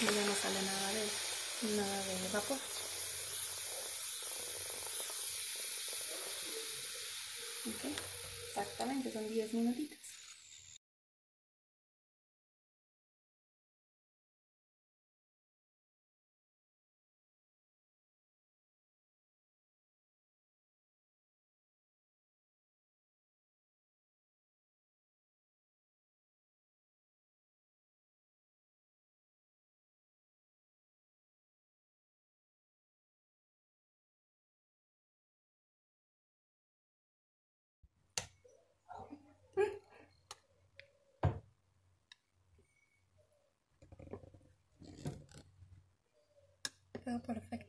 Y ya no sale nada de vapor. Ok, exactamente, son 10 minutitos. Perfecto.